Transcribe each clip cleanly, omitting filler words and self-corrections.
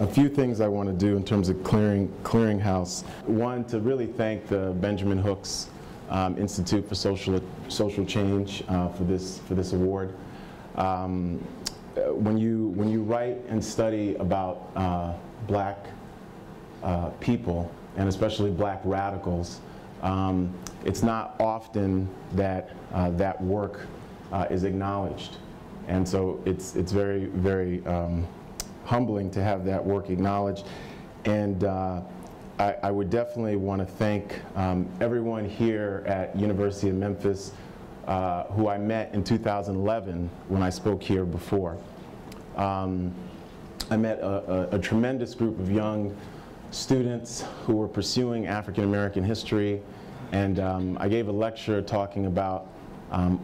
A few things I want to do in terms of clearinghouse. One, to really thank the Benjamin Hooks Institute for Social Change for this award. When you write and study about black people, and especially black radicals, it's not often that that work is acknowledged, and so it's very, very humbling to have that work acknowledged. And I would definitely want to thank everyone here at University of Memphis who I met in 2011 when I spoke here before. I met a tremendous group of young students who were pursuing African American history, and I gave a lecture talking about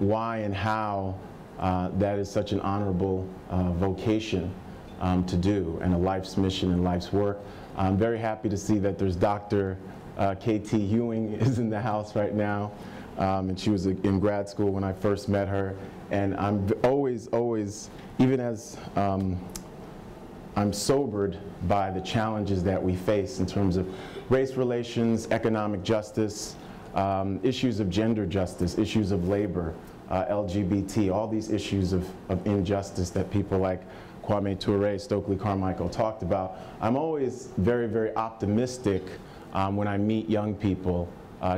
why and how that is such an honorable vocation to do, and a life's mission and life's work. I'm very happy to see that there's Dr. K.T. Ewing is in the house right now, and she was in grad school when I first met her, and I'm always, even as I'm sobered by the challenges that we face in terms of race relations, economic justice, issues of gender justice, issues of labor, LGBT, all these issues of injustice that people like Kwame Ture, Stokely Carmichael talked about. I'm always very, very optimistic when I meet young people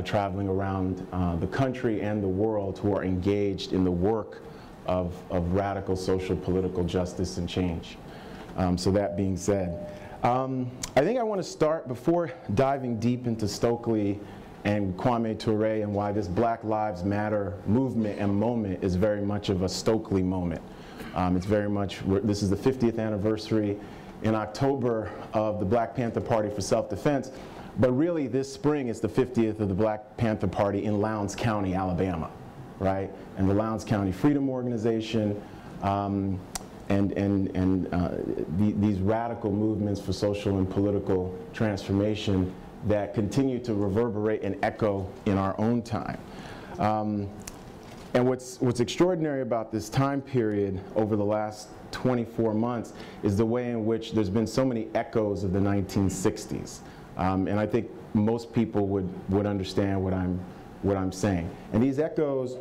traveling around the country and the world who are engaged in the work of radical social political justice and change. So that being said, I think I want to start, before diving deep into Stokely and Kwame Ture and why this Black Lives Matter movement and moment is very much of a Stokely moment. It's very much, this is the 50th anniversary in October of the Black Panther Party for Self-Defense, but really this spring is the 50th of the Black Panther Party in Lowndes County, Alabama, right? And the Lowndes County Freedom Organization, and these radical movements for social and political transformation that continue to reverberate and echo in our own time. And what's extraordinary about this time period over the last 24 months is the way in which there's been so many echoes of the 1960s. And I think most people would understand what I'm saying. And these echoes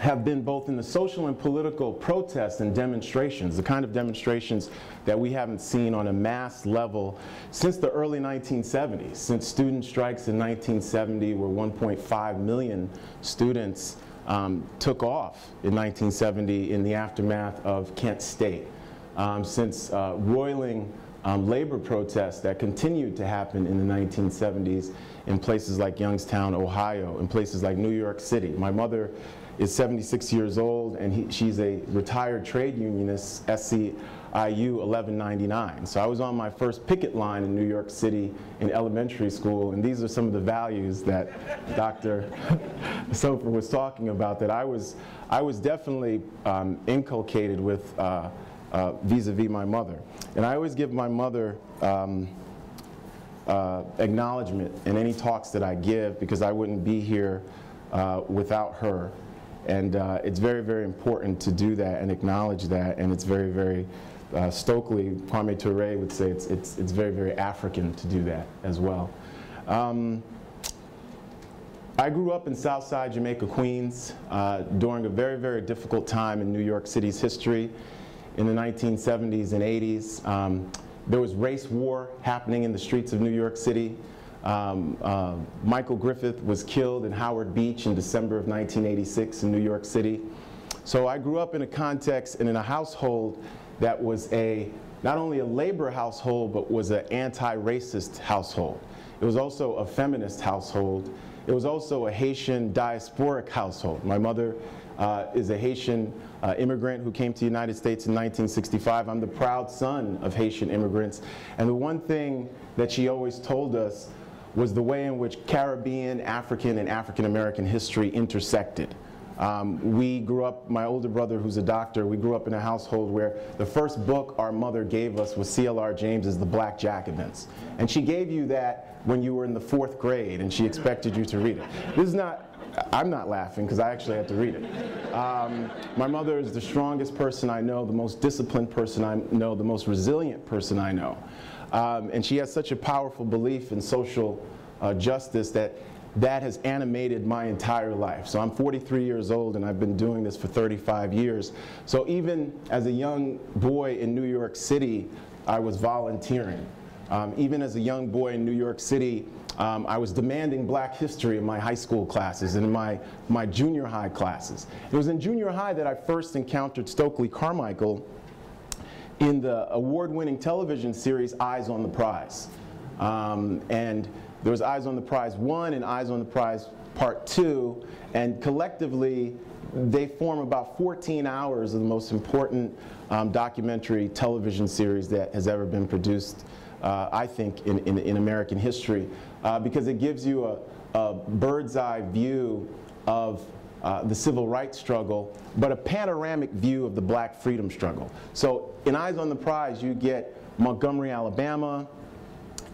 have been both in the social and political protests and demonstrations, the kind of demonstrations that we haven't seen on a mass level since the early 1970s, since student strikes in 1970, where 1.5 million students took off in 1970 in the aftermath of Kent State, since roiling labor protests that continued to happen in the 1970s in places like Youngstown, Ohio, in places like New York City. My mother is 76 years old, and she's a retired trade unionist, SCIU 1199. So I was on my first picket line in New York City in elementary school, and these are some of the values that Dr. Sofer was talking about, that I was definitely inculcated with vis-a-vis my mother. And I always give my mother acknowledgement in any talks that I give, because I wouldn't be here without her. And it's very, very important to do that and acknowledge that. And it's very, very Stokely, Kwame Ture would say, it's very, very African to do that as well. I grew up in Southside Jamaica, Queens, during a very, very difficult time in New York City's history. In the 1970s and 80s, there was race war happening in the streets of New York City. Michael Griffith was killed in Howard Beach in December of 1986 in New York City. So I grew up in a context and in a household that was not only a labor household, but was an anti-racist household. It was also a feminist household. It was also a Haitian diasporic household. My mother is a Haitian immigrant who came to the United States in 1965. I'm the proud son of Haitian immigrants. And the one thing that she always told us was the way in which Caribbean, African, and African American history intersected. We grew up, my older brother who's a doctor, we grew up in a household where the first book our mother gave us was C.L.R. James's The Black Jacobins. And she gave you that when you were in the 4th grade, and she expected you to read it. This is not I'm not laughing because I actually had to read it. My mother is the strongest person I know, the most disciplined person I know, the most resilient person I know. And she has such a powerful belief in social justice that has animated my entire life. So I'm 43 years old and I've been doing this for 35 years. So even as a young boy in New York City, I was volunteering. Even as a young boy in New York City, I was demanding black history in my high school classes and in my junior high classes. It was in junior high that I first encountered Stokely Carmichael in the award-winning television series Eyes on the Prize. And there was Eyes on the Prize 1 and Eyes on the Prize Part 2, and collectively they form about 14 hours of the most important documentary television series that has ever been produced, I think, in American history, because it gives you a bird's eye view of the civil rights struggle, but a panoramic view of the black freedom struggle. So in Eyes on the Prize, you get Montgomery, Alabama,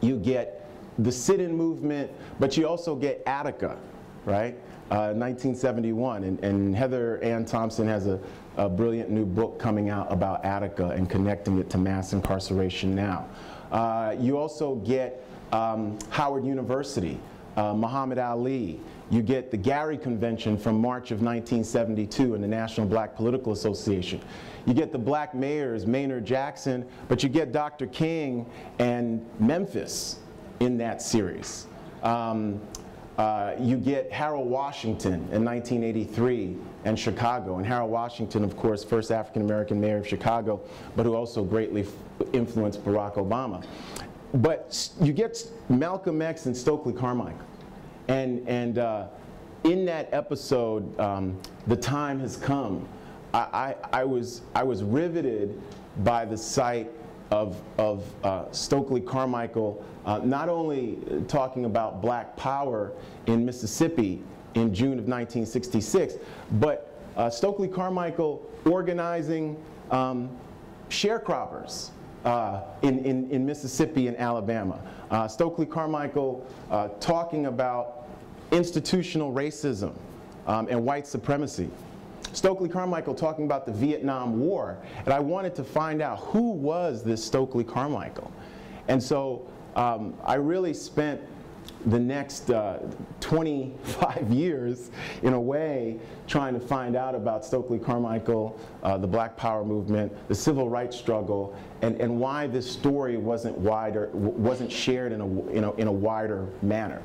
you get the sit-in movement, but you also get Attica, right? 1971, and Heather Ann Thompson has a brilliant new book coming out about Attica and connecting it to mass incarceration now. You also get Howard University, Muhammad Ali. You get the Gary Convention from March of 1972 and the National Black Political Association. You get the black mayors, Maynard Jackson, but you get Dr. King and Memphis in that series. You get Harold Washington in 1983 and Chicago. And Harold Washington, of course, first African-American mayor of Chicago, but who also greatly influenced Barack Obama. But you get Malcolm X and Stokely Carmichael. And in that episode, The Time Has Come, I was riveted by the sight of Stokely Carmichael, not only talking about black power in Mississippi in June of 1966, but Stokely Carmichael organizing sharecroppers in Mississippi and Alabama. Stokely Carmichael talking about institutional racism and white supremacy. Stokely Carmichael talking about the Vietnam War, and I wanted to find out who was this Stokely Carmichael. And so I really spent the next 25 years, in a way, trying to find out about Stokely Carmichael, the Black Power movement, the civil rights struggle, and why this story wasn't shared in a wider manner.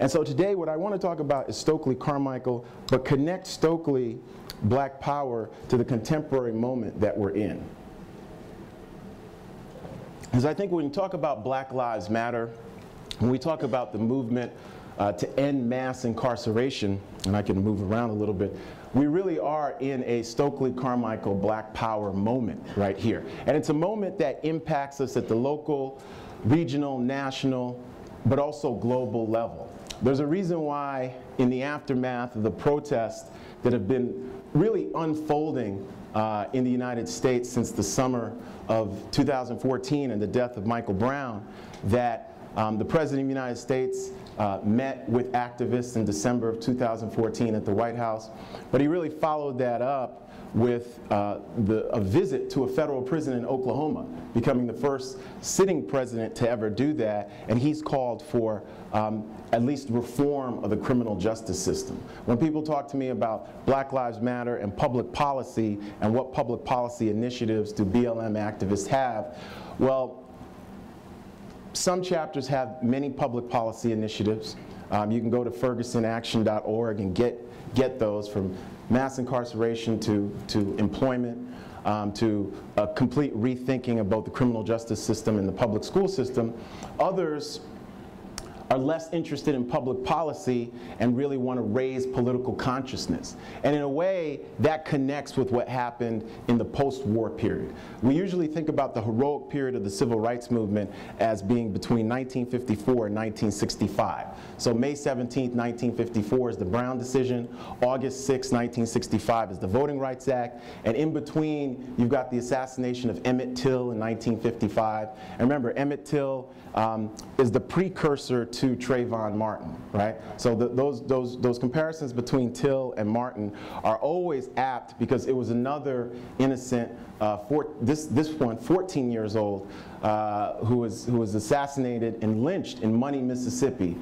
And so today, what I want to talk about is Stokely Carmichael, but connect Stokely, Black Power, to the contemporary moment that we're in. Because I think when you talk about Black Lives Matter, when we talk about the movement to end mass incarceration, and I can move around a little bit, we really are in a Stokely Carmichael Black Power moment right here. And it's a moment that impacts us at the local, regional, national, but also global level. There's a reason why in the aftermath of the protests that have been really unfolding in the United States since the summer of 2014 and the death of Michael Brown, that the President of the United States met with activists in December of 2014 at the White House, but he really followed that up with a visit to a federal prison in Oklahoma, becoming the first sitting president to ever do that, and he's called for at least reform of the criminal justice system. When people talk to me about Black Lives Matter and public policy and what public policy initiatives do BLM activists have, well, some chapters have many public policy initiatives. You can go to fergusonaction.org and get those, from mass incarceration to employment, to a complete rethinking of both the criminal justice system and the public school system. Others are less interested in public policy and really want to raise political consciousness. And in a way, that connects with what happened in the post-war period. We usually think about the heroic period of the civil rights movement as being between 1954 and 1965. So May 17, 1954 is the Brown decision, August 6, 1965 is the Voting Rights Act, and in between you've got the assassination of Emmett Till in 1955. And remember, Emmett Till is the precursor to to Trayvon Martin, right? So those comparisons between Till and Martin are always apt because it was another innocent, this one, 14 years old, who was assassinated and lynched in Money, Mississippi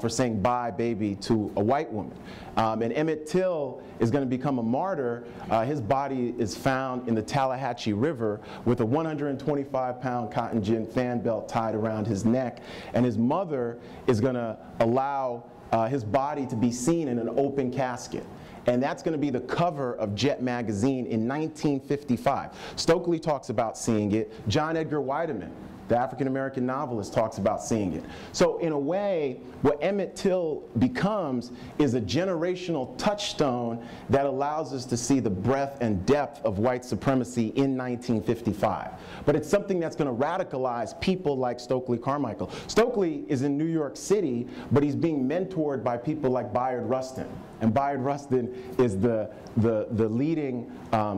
for saying bye baby to a white woman. And Emmett Till is going to become a martyr. His body is found in the Tallahatchie River with a 125-pound cotton gin fan belt tied around his neck, and his mother is going to allow his body to be seen in an open casket. And that's going to be the cover of Jet magazine in 1955. Stokely talks about seeing it. John Edgar Wideman, the African-American novelist, talks about seeing it. So in a way, what Emmett Till becomes is a generational touchstone that allows us to see the breadth and depth of white supremacy in 1955. But it's something that's going to radicalize people like Stokely Carmichael. Stokely is in New York City, but he's being mentored by people like Bayard Rustin. And Bayard Rustin is the leading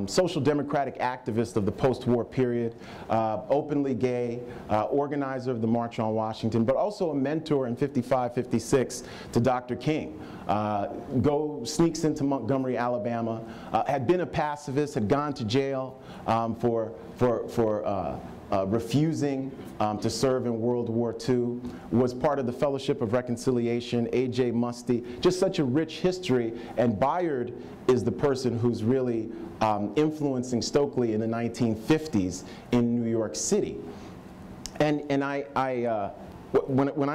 social democratic activist of the post-war period, openly gay, organizer of the March on Washington, but also a mentor in 55, 56 to Dr. King. Sneaks into Montgomery, Alabama, had been a pacifist, had gone to jail for refusing to serve in World War II, was part of the Fellowship of Reconciliation, A.J. Musty, just such a rich history. And Bayard is the person who's really influencing Stokely in the 1950s in New York City. And when I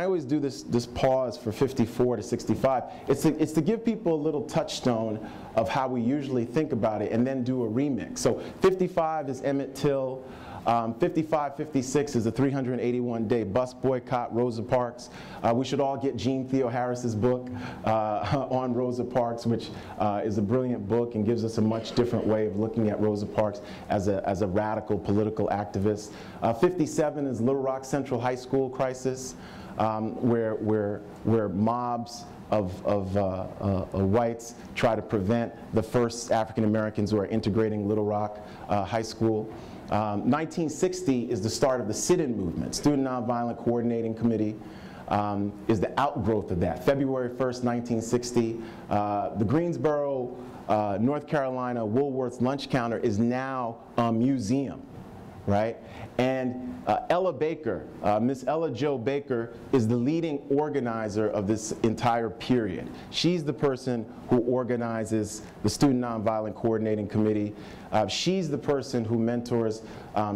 always do this pause for 54 to 65, it's to give people a little touchstone of how we usually think about it and then do a remix. So 55 is Emmett Till. 55-56 is a 381-day bus boycott, Rosa Parks. We should all get Jean Theo Harris's book on Rosa Parks, which is a brilliant book and gives us a much different way of looking at Rosa Parks as a radical political activist. 57 is Little Rock Central High School crisis, where mobs of whites try to prevent the first African Americans who are integrating Little Rock High School. 1960 is the start of the sit-in movement. Student Nonviolent Coordinating Committee is the outgrowth of that. February 1st, 1960, the Greensboro, North Carolina Woolworth's lunch counter is now a museum, right? And Ella Baker, Miss Ella Jo Baker, is the leading organizer of this entire period. She's the person who organizes the Student Nonviolent Coordinating Committee. She's the person who mentors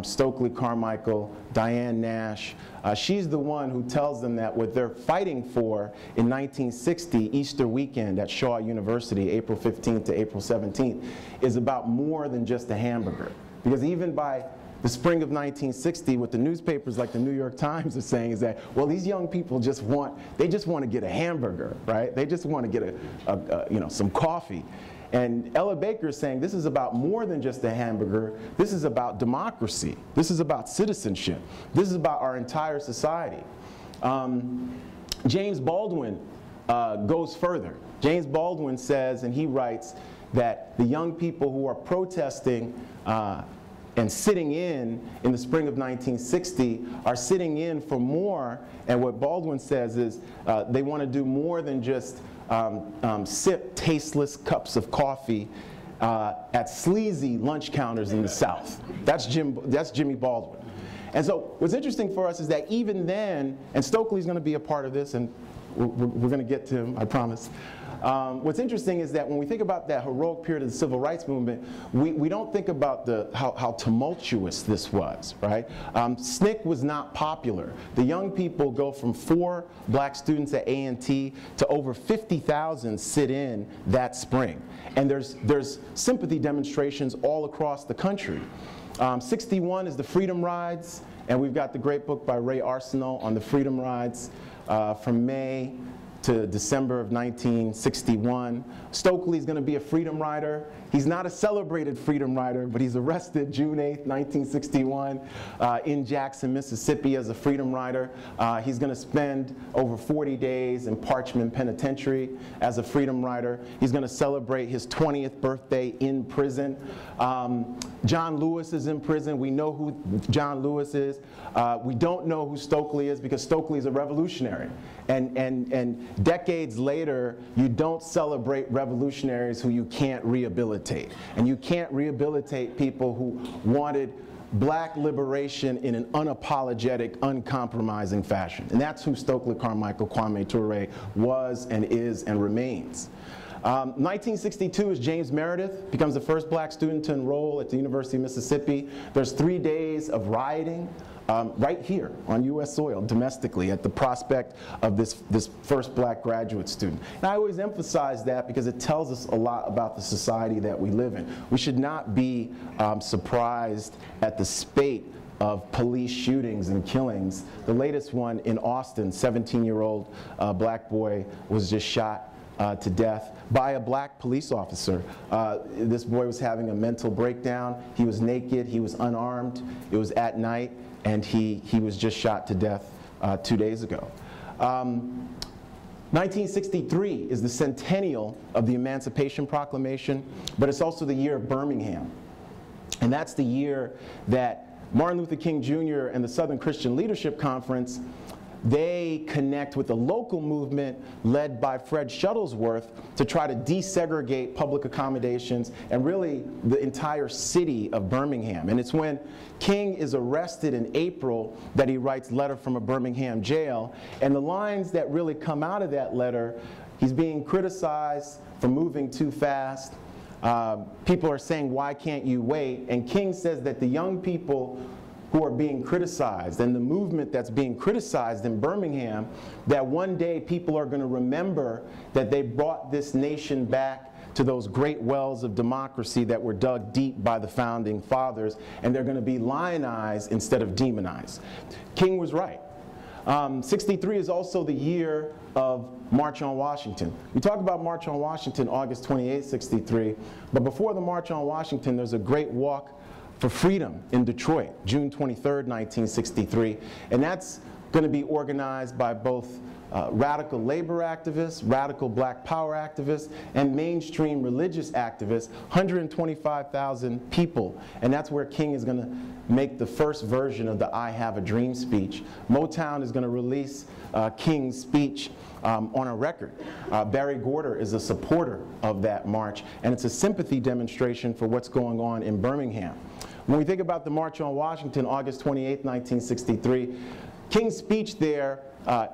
Stokely Carmichael, Diane Nash. She's the one who tells them that what they're fighting for in 1960, Easter weekend at Shaw University, April 15th to April 17th, is about more than just a hamburger. Because even by the spring of 1960, what the newspapers like the New York Times are saying is that, well, these young people just want to get a hamburger, right? They just want to get some coffee. And Ella Baker is saying this is about more than just a hamburger. This is about democracy. This is about citizenship. This is about our entire society. James Baldwin goes further. James Baldwin says, and he writes, that the young people who are protesting and sitting in the spring of 1960, are sitting in for more. And what Baldwin says is they want to do more than just sip tasteless cups of coffee at sleazy lunch counters in the South. That's Jimmy Baldwin. And so what's interesting for us is that even then, and Stokely's going to be a part of this, and we're going to get to him, I promise. What's interesting is that when we think about that heroic period of the Civil Rights Movement, we don't think about how tumultuous this was, right? SNCC was not popular. The young people go from 4 black students at A&T to over 50,000 sit-in that spring. And there's sympathy demonstrations all across the country. 61 is the Freedom Rides, and we've got the great book by Ray Arsenault on the Freedom Rides from May to December of 1961. Stokely's going to be a freedom rider. He's not a celebrated freedom rider, but he's arrested June 8, 1961 in Jackson, Mississippi as a freedom rider. He's going to spend over 40 days in Parchman Penitentiary as a freedom rider. He's going to celebrate his 20th birthday in prison. John Lewis is in prison. We know who John Lewis is. We don't know who Stokely is because Stokely is a revolutionary. And decades later, you don't celebrate revolutionaries who you can't rehabilitate. And you can't rehabilitate people who wanted black liberation in an unapologetic, uncompromising fashion. And that's who Stokely Carmichael Kwame Ture was and is and remains. 1962 is James Meredith, becomes the first black student to enroll at the University of Mississippi. There's 3 days of rioting right here on U.S. soil, domestically, at the prospect of this first black graduate student. And I always emphasize that because it tells us a lot about the society that we live in. We should not be surprised at the spate of police shootings and killings. The latest one in Austin, 17-year-old black boy was just shot to death by a black police officer. This boy was having a mental breakdown. He was naked, he was unarmed, it was at night, and he was just shot to death 2 days ago. 1963 is the centennial of the Emancipation Proclamation, but it's also the year of Birmingham. And that's the year that Martin Luther King Jr. and the Southern Christian Leadership Conference, they connect with the local movement led by Fred Shuttlesworth to try to desegregate public accommodations and really the entire city of Birmingham. And it's when King is arrested in April that he writes Letter from a Birmingham Jail. And the lines that really come out of that letter, he's being criticized for moving too fast. People are saying, why can't you wait? And King says that the young people who are being criticized and the movement that's being criticized in Birmingham, that one day people are going to remember that they brought this nation back to those great wells of democracy that were dug deep by the founding fathers, and they're going to be lionized instead of demonized. King was right. 63 is also the year of March on Washington. We talk about March on Washington, August 28, 63, but before the March on Washington, there's a great walk for freedom in Detroit, June 23rd, 1963. And that's going to be organized by both radical labor activists, radical black power activists, and mainstream religious activists, 125,000 people. And that's where King is going to make the first version of the I Have a Dream speech. Motown is going to release King's speech on a record. Barry Gorder is a supporter of that march, and it's a sympathy demonstration for what's going on in Birmingham. When we think about the March on Washington, August 28, 1963, King's speech there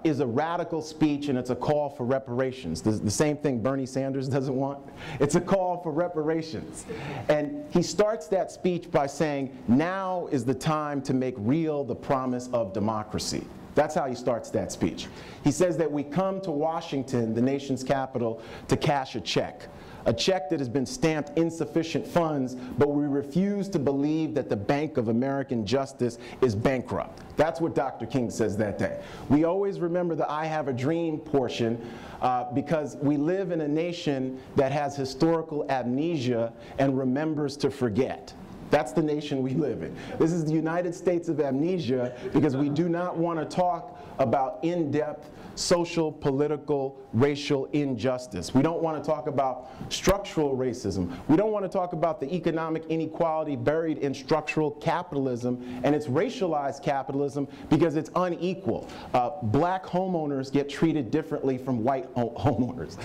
is a radical speech, and it's a call for reparations. The same thing Bernie Sanders doesn't want. It's a call for reparations. And he starts that speech by saying, now is the time to make real the promise of democracy. That's how he starts that speech. He says that we come to Washington, the nation's capital, to cash a check that has been stamped insufficient funds, but we refuse to believe that the Bank of American Justice is bankrupt. That's what Dr. King says that day. We always remember the I Have a Dream portion because we live in a nation that has historical amnesia and remembers to forget. That's the nation we live in. This is the United States of amnesia because we do not want to talk about in-depth social, political, racial injustice. We don't want to talk about structural racism. We don't want to talk about the economic inequality buried in structural capitalism, and it's racialized capitalism because it's unequal. Black homeowners get treated differently from white homeowners.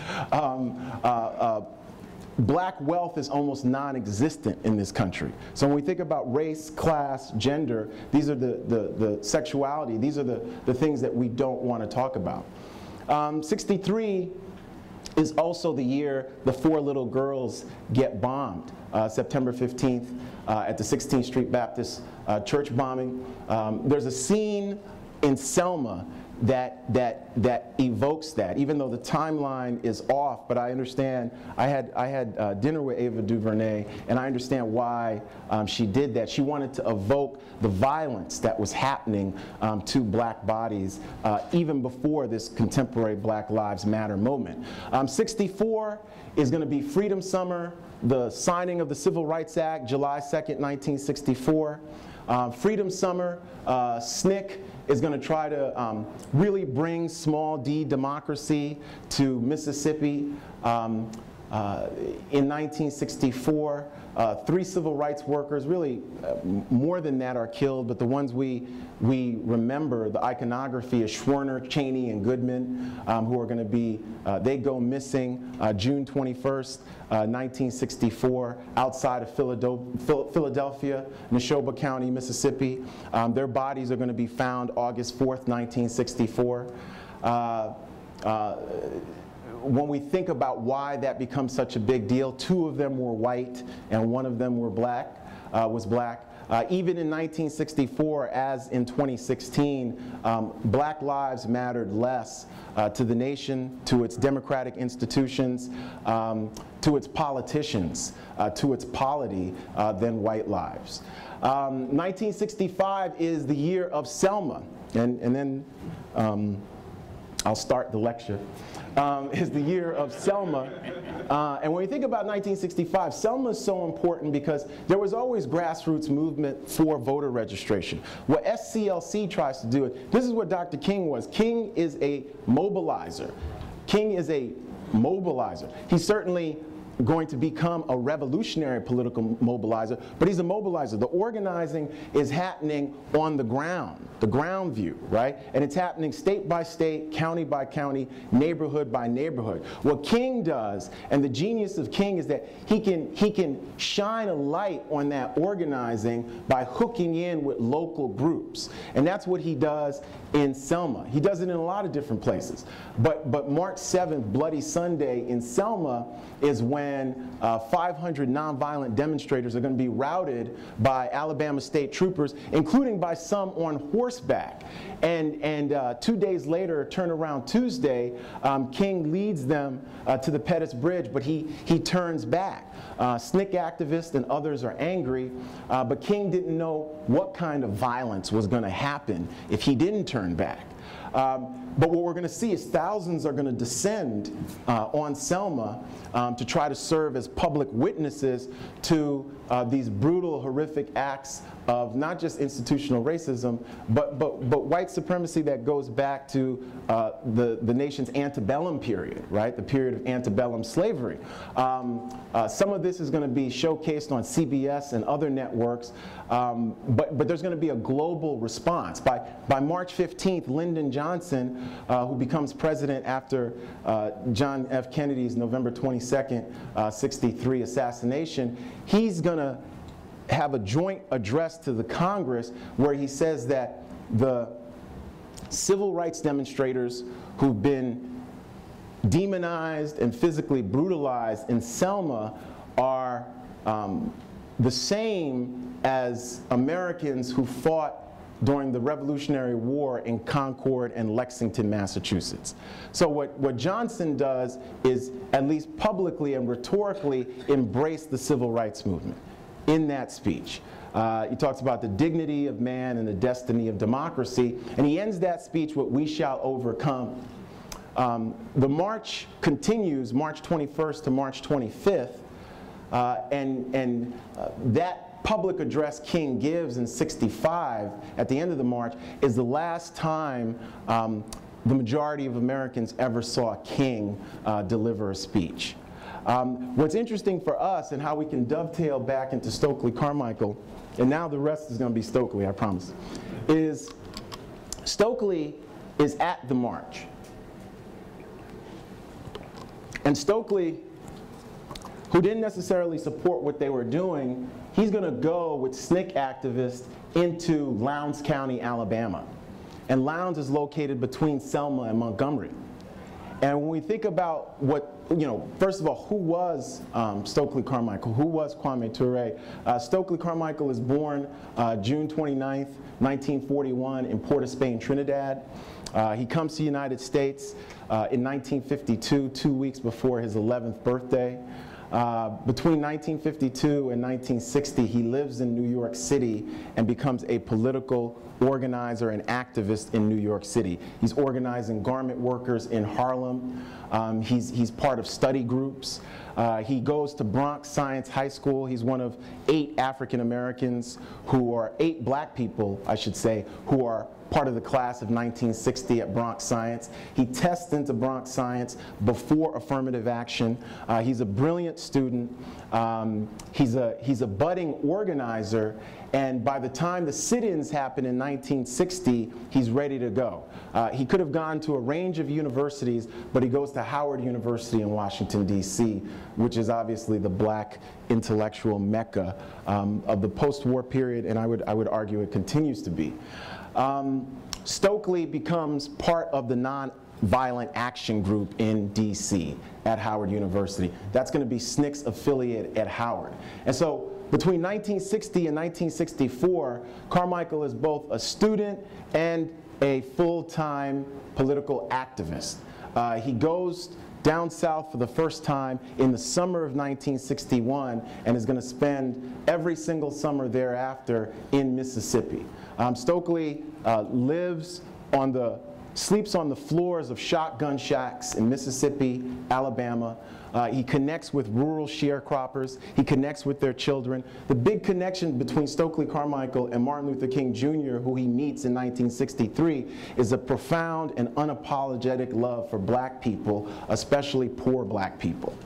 Black wealth is almost non-existent in this country. So when we think about race, class, gender, these are the sexuality, these are the things that we don't want to talk about. 63 is also the year the four little girls get bombed, September 15th at the 16th Street Baptist Church bombing. There's a scene in Selma that evokes that, even though the timeline is off. But I understand, I had dinner with Ava DuVernay, and I understand why she did that. She wanted to evoke the violence that was happening to black bodies even before this contemporary Black Lives Matter moment. 64 is going to be Freedom Summer, the signing of the Civil Rights Act, July 2nd, 1964. Freedom Summer, SNCC is going to try to really bring small d democracy to Mississippi. In 1964, 3 civil rights workers, really more than that, are killed, but the ones we remember, the iconography is Schwerner, Cheney, and Goodman, who are going to be, they go missing June 21st, 1964, outside of Philadelphia, Neshoba County, Mississippi. Their bodies are going to be found August 4th, 1964. When we think about why that becomes such a big deal, 2 of them were white and 1 of them were black, was black. Even in 1964, as in 2016, black lives mattered less to the nation, to its democratic institutions, to its politicians, to its polity than white lives. 1965 is the year of Selma, and then I'll start the lecture. Is the year of Selma. And when you think about 1965, Selma is so important because there was always grassroots movement for voter registration. What SCLC tries to do, this is what Dr. King was. King is a mobilizer. King is a mobilizer. He's certainly going to become a revolutionary political mobilizer, but he's a mobilizer. The organizing is happening on the ground. The ground view, right? And it's happening state by state, county by county, neighborhood by neighborhood. What King does, and the genius of King, is that he can shine a light on that organizing by hooking in with local groups. And that's what he does in Selma. He does it in a lot of different places. But March 7th, Bloody Sunday in Selma, is when 500 nonviolent demonstrators are going to be routed by Alabama state troopers, including by some on horseback. And 2 days later, Turnaround Tuesday, King leads them to the Pettus Bridge, but he turns back. SNCC activists and others are angry, but King didn't know what kind of violence was going to happen if he didn't turn back. But what we're going to see is thousands are going to descend on Selma to try to serve as public witnesses to these brutal, horrific acts of not just institutional racism, but white supremacy that goes back to the nation's antebellum period, right? The period of antebellum slavery. Some of this is going to be showcased on CBS and other networks, but there's going to be a global response. By March 15th, Lyndon Johnson, who becomes president after John F. Kennedy's November 22nd, 63 assassination, he's going to have a joint address to the Congress where he says that the civil rights demonstrators who've been demonized and physically brutalized in Selma are the same as Americans who fought during the Revolutionary War in Concord and Lexington, Massachusetts. So what Johnson does is, at least publicly and rhetorically, embrace the civil rights movement in that speech. He talks about the dignity of man and the destiny of democracy, and he ends that speech with, "We shall overcome." The march continues March 21st to March 25th, and that public address King gives in 65 at the end of the march is the last time the majority of Americans ever saw King deliver a speech. What's interesting for us, and how we can dovetail back into Stokely Carmichael, and now the rest is going to be Stokely, I promise, is Stokely is at the march. And Stokely, who didn't necessarily support what they were doing, he's going to go with SNCC activists into Lowndes County, Alabama. And Lowndes is located between Selma and Montgomery. And when we think about what, first of all, who was Stokely Carmichael? Who was Kwame Ture? Stokely Carmichael is born June 29th, 1941 in Port of Spain, Trinidad. He comes to the United States in 1952, 2 weeks before his 11th birthday. Between 1952 and 1960, he lives in New York City and becomes a political organizer and activist in New York City. He's organizing garment workers in Harlem. He's part of study groups. He goes to Bronx Science High School. He's one of 8 African Americans who are 8 black people, I should say, who are part of the class of 1960 at Bronx Science. He tests into Bronx Science before affirmative action. He's a brilliant student. He's a budding organizer. And by the time the sit-ins happen in 1960, he's ready to go. He could have gone to a range of universities, but he goes to Howard University in Washington, D.C., which is obviously the black intellectual mecca of the post-war period, and I would argue it continues to be. Stokely becomes part of the nonviolent action group in D.C. at Howard University. That's going to be SNCC's affiliate at Howard. And so between 1960 and 1964, Carmichael is both a student and a full-time political activist. He goes down south for the first time in the summer of 1961 and is going to spend every single summer thereafter in Mississippi. Stokely sleeps on the floors of shotgun shacks in Mississippi, Alabama. He connects with rural sharecroppers. He connects with their children. The big connection between Stokely Carmichael and Martin Luther King Jr., who he meets in 1963, is a profound and unapologetic love for black people, especially poor black people.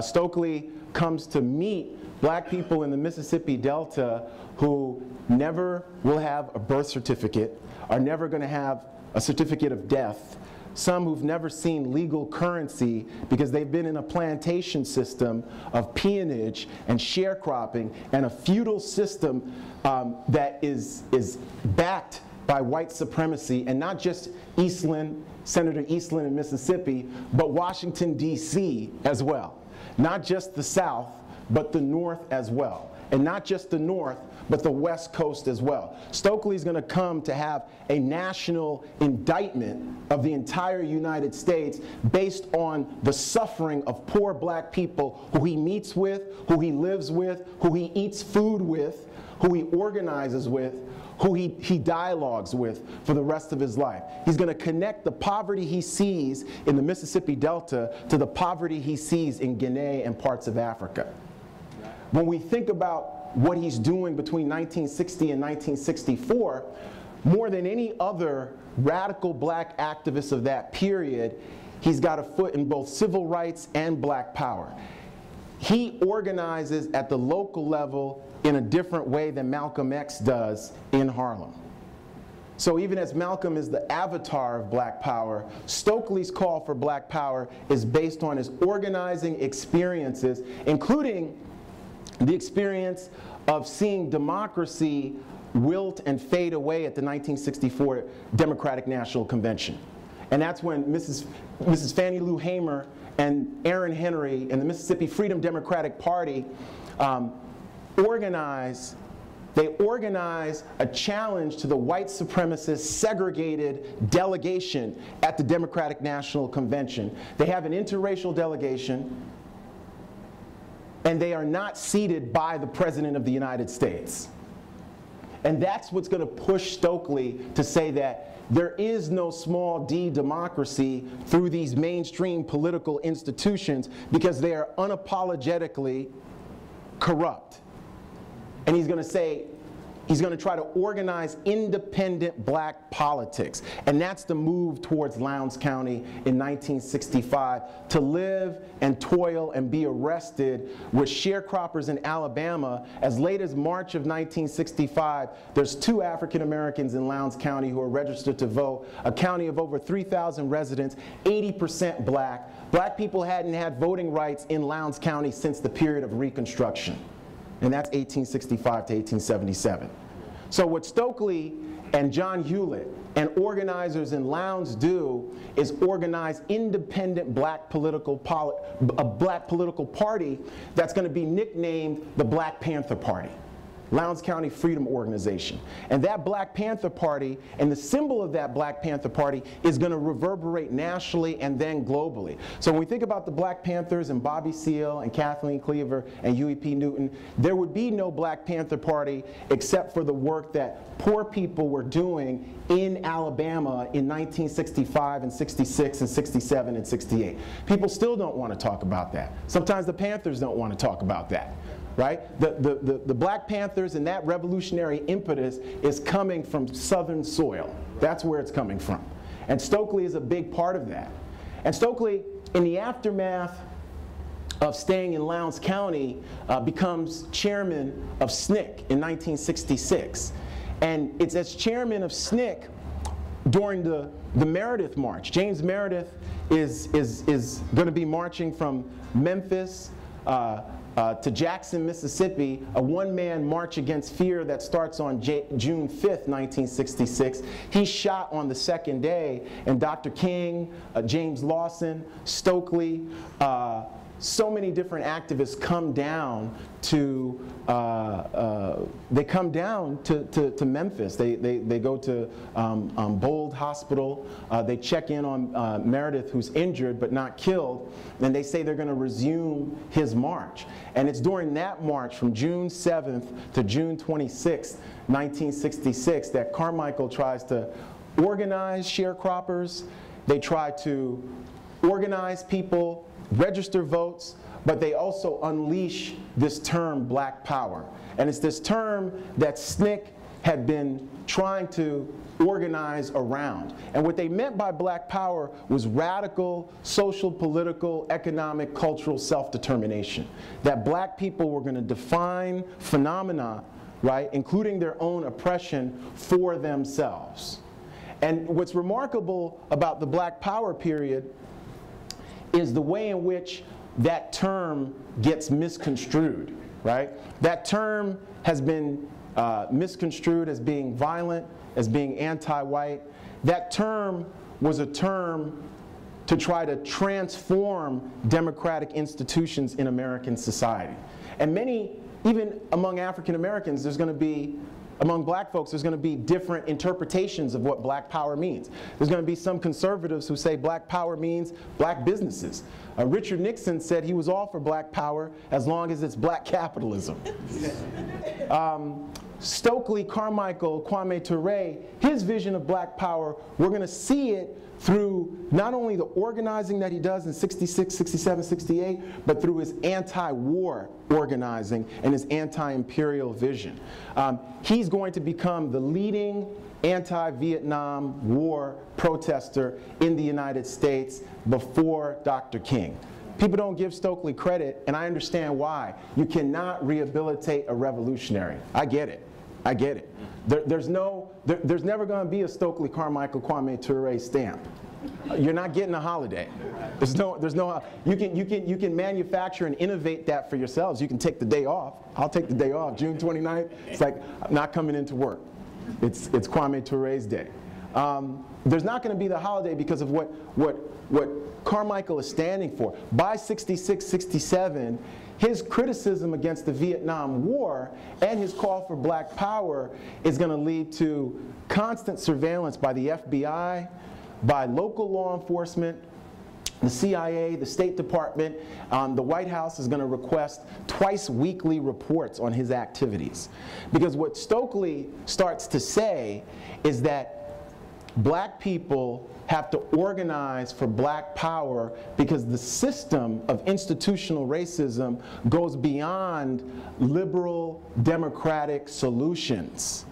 Stokely comes to meet black people in the Mississippi Delta who never will have a birth certificate, are never going to have a certificate of death, some who've never seen legal currency because they've been in a plantation system of peonage and sharecropping and a feudal system that is backed by white supremacy, and not just Eastland, Senator Eastland in Mississippi, but Washington, D.C. as well. Not just the South, but the North as well. And not just the North, but the West Coast as well. Stokely's going to come to have a national indictment of the entire United States based on the suffering of poor black people who he meets with, who he lives with, who he eats food with, who he organizes with, who he dialogues with for the rest of his life. He's going to connect the poverty he sees in the Mississippi Delta to the poverty he sees in Guinea and parts of Africa. When we think about what he's doing between 1960 and 1964, more than any other radical black activist of that period, he's got a foot in both civil rights and black power. He organizes at the local level in a different way than Malcolm X does in Harlem. So even as Malcolm is the avatar of black power, Stokely's call for black power is based on his organizing experiences, including the experience of seeing democracy wilt and fade away at the 1964 Democratic National Convention. And that's when Mrs. Fannie Lou Hamer and Aaron Henry and the Mississippi Freedom Democratic Party organize a challenge to the white supremacist segregated delegation at the Democratic National Convention. They have an interracial delegation, and they are not seated by the President of the United States. And that's what's going to push Stokely to say that there is no small d democracy through these mainstream political institutions because they are unapologetically corrupt. And he's going to say, he's going to try to organize independent black politics. And that's the move towards Lowndes County in 1965, to live and toil and be arrested with sharecroppers in Alabama. As late as March of 1965, there's 2 African Americans in Lowndes County who are registered to vote, a county of over 3,000 residents, 80% black. Black people hadn't had voting rights in Lowndes County since the period of Reconstruction. And that's 1865 to 1877. So what Stokely and John Hewlett and organizers in Lowndes do is organize independent a black political party that's going to be nicknamed the Black Panther Party, Lowndes County Freedom Organization. And that Black Panther Party, and the symbol of that Black Panther Party, is going to reverberate nationally and then globally. So when we think about the Black Panthers and Bobby Seale and Kathleen Cleaver and Huey P. Newton, there would be no Black Panther Party except for the work that poor people were doing in Alabama in 1965 and 66 and 67 and 68. People still don't want to talk about that. Sometimes the Panthers don't want to talk about that. Right? The Black Panthers and that revolutionary impetus is coming from Southern soil. That's where it's coming from. And Stokely is a big part of that. And Stokely, in the aftermath of staying in Lowndes County, becomes chairman of SNCC in 1966. And it's as chairman of SNCC during the Meredith March. James Meredith is going to be marching from Memphis to Jackson, Mississippi, a one-man march against fear that starts on June 5th, 1966. He's shot on the second day, and Dr. King, James Lawson, Stokely, so many different activists come down to to Memphis. They go to Bold Hospital. They check in on Meredith, who's injured but not killed. And they say they're going to resume his march. And it's during that march, from June 7th to June 26th, 1966, that Carmichael tries to organize sharecroppers. They try to organize people, register votes, but they also unleash this term Black Power. And it's this term that SNCC had been trying to organize around. And what they meant by Black Power was radical social, political, economic, cultural self-determination. That black people were going to define phenomena, right, including their own oppression, for themselves. And what's remarkable about the Black Power period is the way in which that term gets misconstrued, right? That term has been misconstrued as being violent, as being anti-white. That term was a term to try to transform democratic institutions in American society. And many, even among African Americans, there's going to be, among black folks, there's going to be different interpretations of what Black Power means. There's going to be some conservatives who say Black Power means black businesses. Richard Nixon said he was all for Black Power as long as it's black capitalism. Stokely Carmichael, Kwame Ture, his vision of Black Power, we're going to see it through not only the organizing that he does in 66, 67, 68, but through his anti-war organizing and his anti-imperial vision. He's going to become the leading anti-Vietnam War protester in the United States before Dr. King. People don't give Stokely credit, and I understand why. You cannot rehabilitate a revolutionary. I get it. I get it. There's never going to be a Stokely Carmichael Kwame Ture stamp. You're not getting a holiday. You can manufacture and innovate that for yourselves. You can take the day off. I'll take the day off. June 29th, it's like, I'm not coming into work. It's Kwame Ture's day. There's not going to be the holiday because of what Carmichael is standing for. By 66, 67, his criticism against the Vietnam War and his call for Black Power is going to lead to constant surveillance by the FBI, by local law enforcement, the CIA, the State Department. The White House is going to request twice weekly reports on his activities. Because what Stokely starts to say is that black people have to organize for Black Power because the system of institutional racism goes beyond liberal democratic solutions.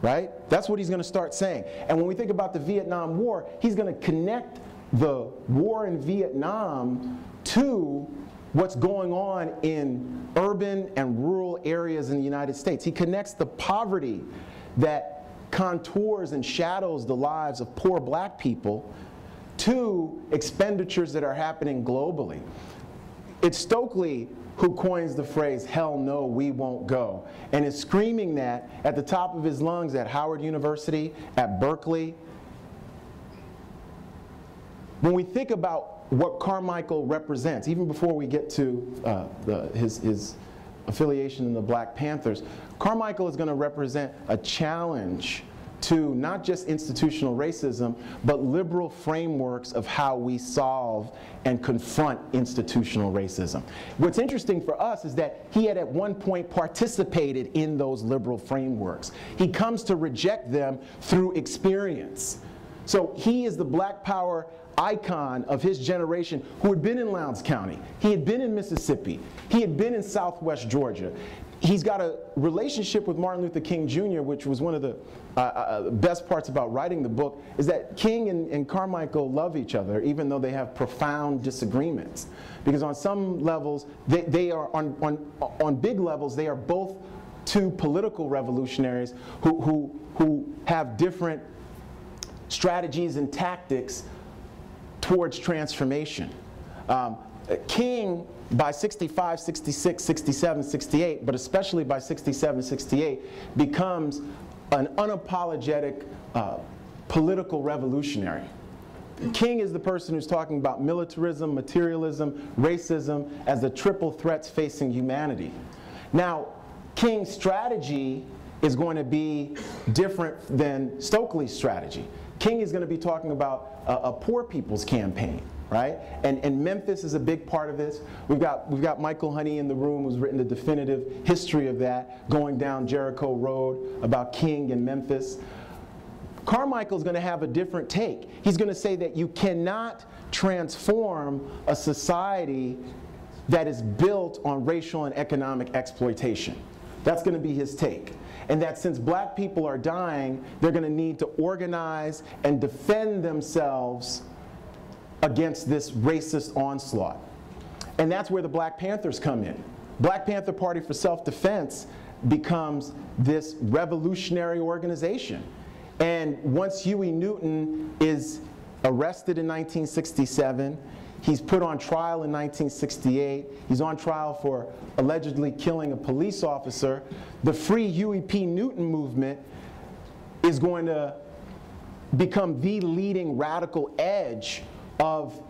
Right? That's what he's going to start saying. And when we think about the Vietnam War, he's going to connect the war in Vietnam to what's going on in urban and rural areas in the United States. He connects the poverty that contours and shadows the lives of poor black people to expenditures that are happening globally. It's Stokely who coins the phrase, "Hell no, we won't go," and is screaming that at the top of his lungs at Howard University, at Berkeley. When we think about what Carmichael represents, even before we get to his affiliation in the Black Panthers, Carmichael is going to represent a challenge to not just institutional racism, but liberal frameworks of how we solve and confront institutional racism. What's interesting for us is that he had at one point participated in those liberal frameworks. He comes to reject them through experience. So he is the Black Power icon of his generation who had been in Lowndes County. He had been in Mississippi. He had been in Southwest Georgia. He's got a relationship with Martin Luther King Jr., which was one of the best parts about writing the book, is that King and Carmichael love each other, even though they have profound disagreements. Because on some levels, they are, on big levels, they are both two political revolutionaries who have different strategies and tactics towards transformation. King, by 65, 66, 67, 68, but especially by 67, 68, becomes an unapologetic political revolutionary. King is the person who's talking about militarism, materialism, racism as the triple threats facing humanity. Now, King's strategy is going to be different than Stokely's strategy. King is going to be talking about a poor people's campaign, right? And Memphis is a big part of this. We've got Michael Honey in the room, who's written the definitive history of that, going down Jericho Road, about King and Memphis. Carmichael's going to have a different take. He's going to say that you cannot transform a society that is built on racial and economic exploitation. That's going to be his take. And that since black people are dying, they're going to need to organize and defend themselves against this racist onslaught. And that's where the Black Panthers come in. Black Panther Party for Self-Defense becomes this revolutionary organization. And once Huey Newton is arrested in 1967, he's put on trial in 1968. He's on trial for allegedly killing a police officer. The Free Huey P. Newton movement is going to become the leading radical edge of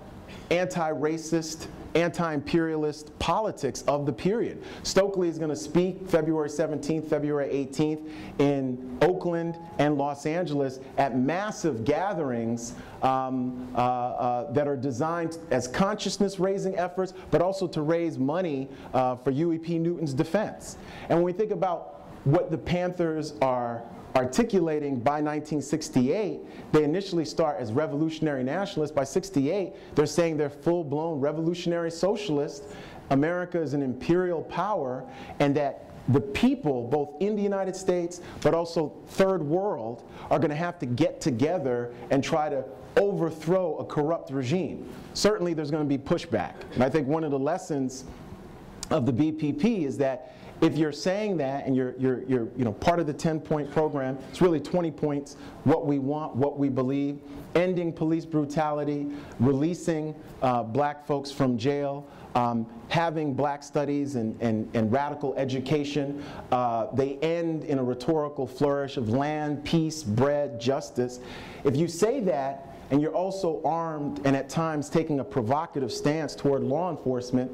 anti-racist, anti-imperialist politics of the period. Stokely is going to speak February 17th, February 18th in Oakland and Los Angeles at massive gatherings that are designed as consciousness-raising efforts, but also to raise money for Huey P. Newton's defense. And when we think about what the Panthers are articulating by 1968, they initially start as revolutionary nationalists. By 68, they're saying they're full-blown revolutionary socialists. America is an imperial power, and that the people, both in the United States, but also third world, are going to have to get together and try to overthrow a corrupt regime. Certainly there's going to be pushback. And I think one of the lessons of the BPP is that if you're saying that and you're part of the 10-point program, it's really 20 points, what we want, what we believe, ending police brutality, releasing black folks from jail, having black studies and radical education. They end in a rhetorical flourish of land, peace, bread, justice. If you say that, and you're also armed and at times taking a provocative stance toward law enforcement,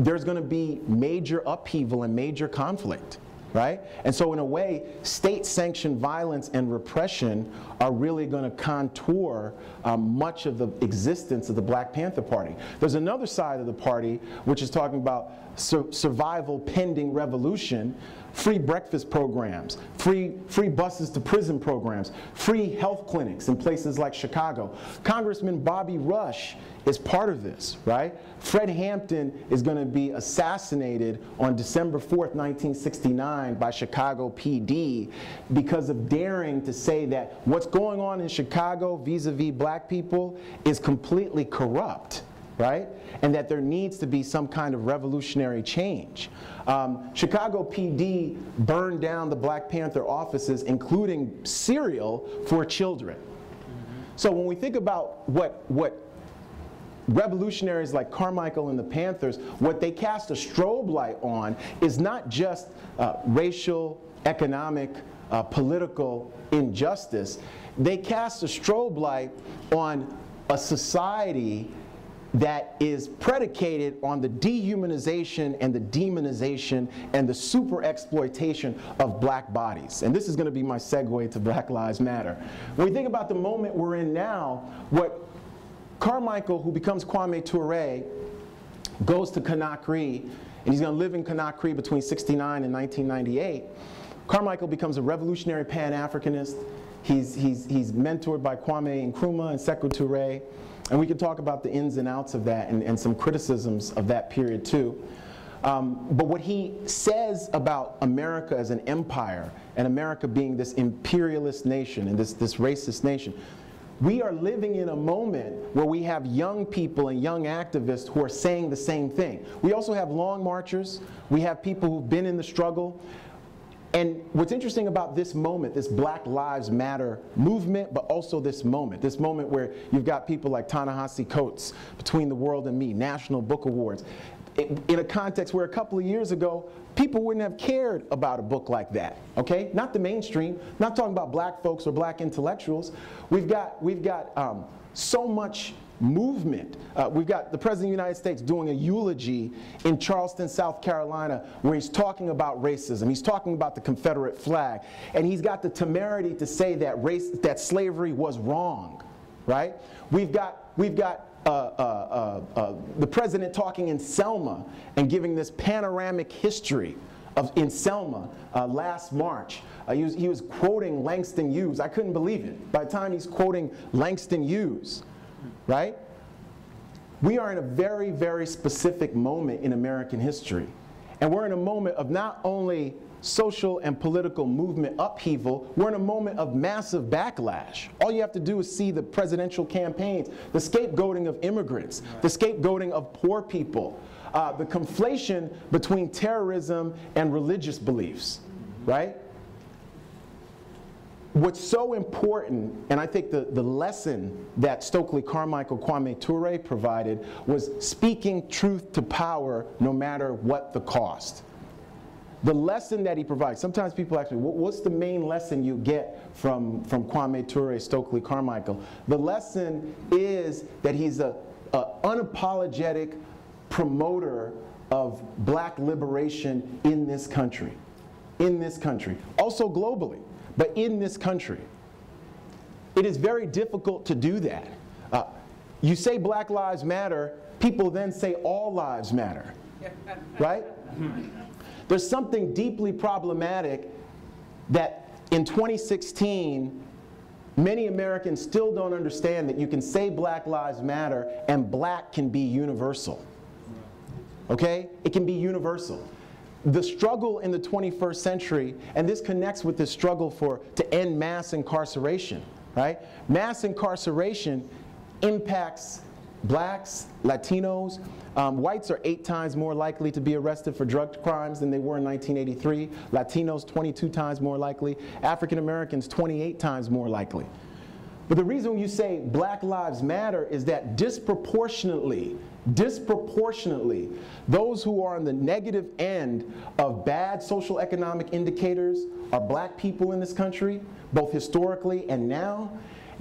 there's going to be major upheaval and major conflict, right? And so in a way, state-sanctioned violence and repression are really going to contour much of the existence of the Black Panther Party. There's another side of the party which is talking about survival pending revolution, free breakfast programs, free buses to prison programs, free health clinics in places like Chicago. Congressman Bobby Rush is part of this, right? Fred Hampton is going to be assassinated on December 4th, 1969 by Chicago PD because of daring to say that what's going on in Chicago vis-a-vis black people is completely corrupt, right? And that there needs to be some kind of revolutionary change. Chicago PD burned down the Black Panther offices, including cereal for children. So when we think about what revolutionaries like Carmichael and the Panthers, what they cast a strobe light on is not just racial, economic, political injustice. They cast a strobe light on a society that is predicated on the dehumanization and the demonization and the super exploitation of black bodies. And this is going to be my segue to Black Lives Matter. When we think about the moment we're in now, what Carmichael, who becomes Kwame Ture, goes to Conakry, and he's going to live in Conakry between 1969 and 1998. Carmichael becomes a revolutionary Pan-Africanist. He's mentored by Kwame Nkrumah and Sekou Touré. And we can talk about the ins and outs of that and some criticisms of that period too. But what he says about America as an empire and America being this imperialist nation and this racist nation, we are living in a moment where we have young people and young activists who are saying the same thing. We also have long marchers. We have people who've been in the struggle. And what's interesting about this moment, this Black Lives Matter movement, but also this moment where you've got people like Ta-Nehisi Coates, Between the World and Me, National Book Awards, in a context where a couple of years ago, people wouldn't have cared about a book like that, okay? Not the mainstream, not talking about black folks or black intellectuals. We've got so much movement. We've got the President of the United States doing a eulogy in Charleston, South Carolina, where he's talking about racism. He's talking about the Confederate flag. And he's got the temerity to say that slavery was wrong, right? We've got the President talking in Selma and giving this panoramic history in Selma last March. He was quoting Langston Hughes. I couldn't believe it. By the time he's quoting Langston Hughes, right? We are in a very, very specific moment in American history. And we're in a moment of not only social and political movement upheaval, we're in a moment of massive backlash. All you have to do is see the presidential campaigns, the scapegoating of immigrants, the scapegoating of poor people, the conflation between terrorism and religious beliefs, right? What's so important, and I think the lesson that Stokely Carmichael, Kwame Ture provided, was speaking truth to power no matter what the cost. The lesson that he provides, sometimes people ask me, what's the main lesson you get from Kwame Ture, Stokely Carmichael? The lesson is that he's an unapologetic promoter of black liberation in this country. Also globally. But in this country, it is very difficult to do that. You say Black Lives Matter, people then say all lives matter, right? There's something deeply problematic that in 2016, many Americans still don't understand, that you can say Black Lives Matter and black can be universal, okay? It can be universal. The struggle in the 21st century, and this connects with this struggle to end mass incarceration, right? Mass incarceration impacts blacks, Latinos. Whites are 8 times more likely to be arrested for drug crimes than they were in 1983. Latinos, 22 times more likely. African Americans, 28 times more likely. But the reason you say Black Lives Matter is that disproportionately, those who are on the negative end of bad social economic indicators are black people in this country, both historically and now,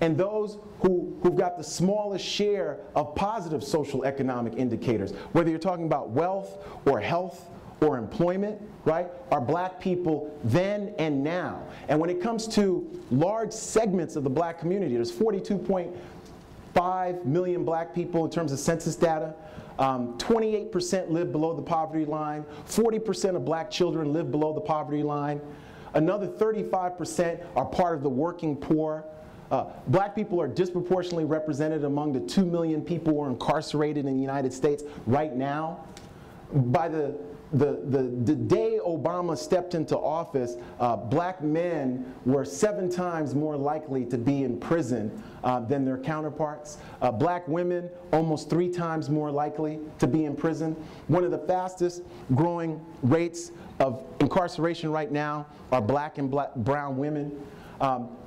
and those who've got the smallest share of positive social economic indicators, whether you're talking about wealth or health or employment, right, are black people then and now. And when it comes to large segments of the black community, there's 42.5 million black people in terms of census data. 28% live below the poverty line. 40% of black children live below the poverty line. Another 35% are part of the working poor. Black people are disproportionately represented among the 2 million people who are incarcerated in the United States right now. By the day Obama stepped into office, black men were 7 times more likely to be in prison than their counterparts. Black women, almost 3 times more likely to be in prison. One of the fastest growing rates of incarceration right now are black and brown women.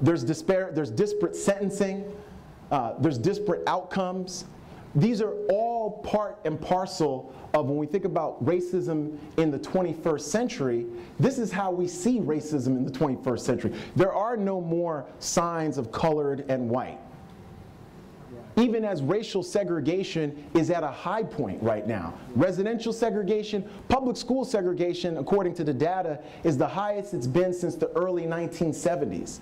There's disparate sentencing. There's disparate outcomes. These are all part and parcel of when we think about racism in the 21st century, this is how we see racism in the 21st century. There are no more signs of colored and white. Even as racial segregation is at a high point right now. Residential segregation, public school segregation, according to the data, is the highest it's been since the early 1970s.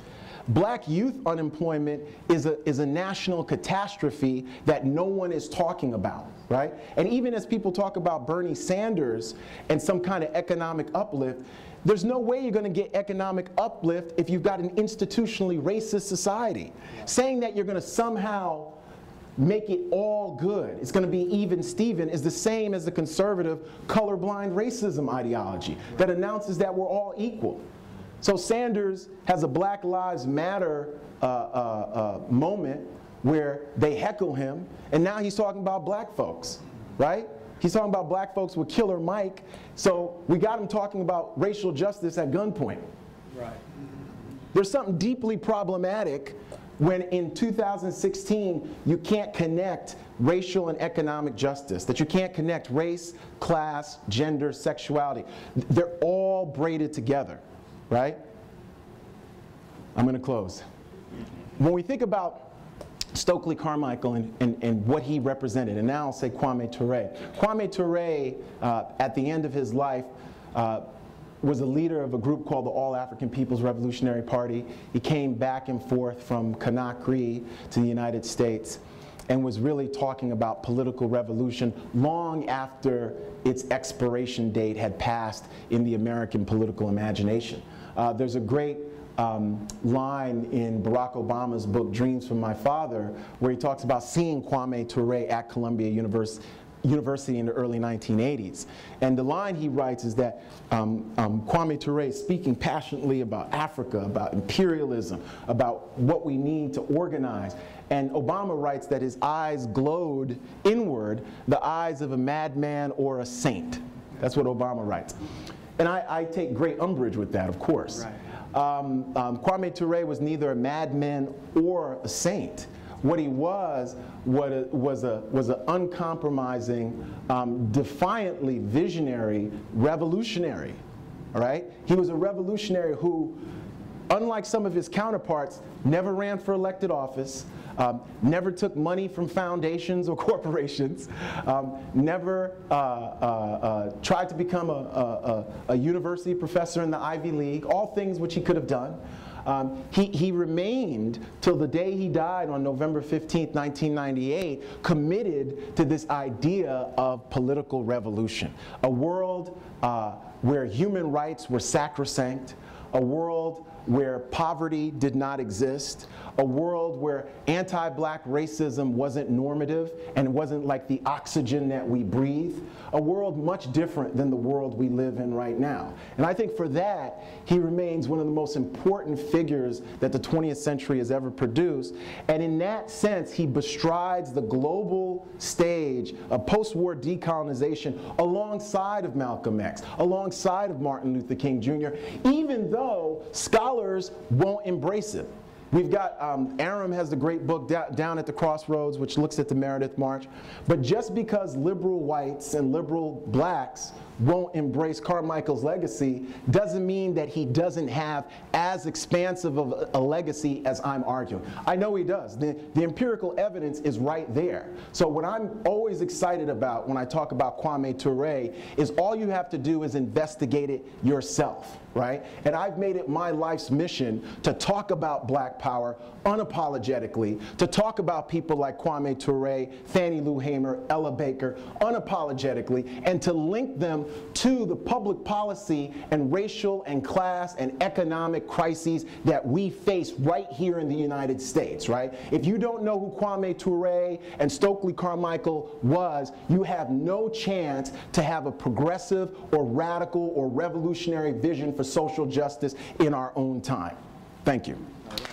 Black youth unemployment is a national catastrophe that no one is talking about, right? And even as people talk about Bernie Sanders and some kind of economic uplift, there's no way you're going to get economic uplift if you've got an institutionally racist society. Saying that you're going to somehow make it all good, it's going to be even Steven, is the same as the conservative colorblind racism ideology that announces that we're all equal. So Sanders has a Black Lives Matter moment where they heckle him, and now he's talking about black folks, right? He's talking about black folks with Killer Mike, so we got him talking about racial justice at gunpoint. Right. There's something deeply problematic when in 2016 you can't connect racial and economic justice, that you can't connect race, class, gender, sexuality. They're all braided together. Right? I'm going to close. When we think about Stokely Carmichael and what he represented, and now I'll say Kwame Ture. Kwame Ture, at the end of his life, was a leader of a group called the All African People's Revolutionary Party. He came back and forth from Conakry to the United States and was really talking about political revolution long after its expiration date had passed in the American political imagination. There's a great line in Barack Obama's book, Dreams from My Father, where he talks about seeing Kwame Ture at Columbia University in the early 1980s. And the line he writes is that Kwame Ture, speaking passionately about Africa, about imperialism, about what we need to organize, and Obama writes that his eyes glowed inward, the eyes of a madman or a saint. That's what Obama writes. And I take great umbrage with that, of course. Right. Kwame Ture was neither a madman or a saint. What he was an uncompromising, defiantly visionary revolutionary, all right? He was a revolutionary who, unlike some of his counterparts, never ran for elected office, never took money from foundations or corporations, never tried to become a university professor in the Ivy League, all things which he could have done. He remained, till the day he died on November 15th, 1998, committed to this idea of political revolution. A world where human rights were sacrosanct, a world where poverty did not exist, a world where anti-black racism wasn't normative and wasn't like the oxygen that we breathe, a world much different than the world we live in right now. And I think for that, he remains one of the most important figures that the 20th century has ever produced. And in that sense, he bestrides the global stage of post-war decolonization alongside of Malcolm X, alongside of Martin Luther King Jr., even though scholars won't embrace it. We've got, Aram has the great book Down at the Crossroads, which looks at the Meredith March. But just because liberal whites and liberal blacks won't embrace Carmichael's legacy doesn't mean that he doesn't have as expansive of a legacy as I'm arguing. I know he does. The empirical evidence is right there. So what I'm always excited about when I talk about Kwame Ture is all you have to do is investigate it yourself. Right? And I've made it my life's mission to talk about black power unapologetically, to talk about people like Kwame Ture, Fannie Lou Hamer, Ella Baker unapologetically, and to link them to the public policy and racial and class and economic crises that we face right here in the United States, right? If you don't know who Kwame Ture and Stokely Carmichael was, you have no chance to have a progressive or radical or revolutionary vision for social justice in our own time. Thank you.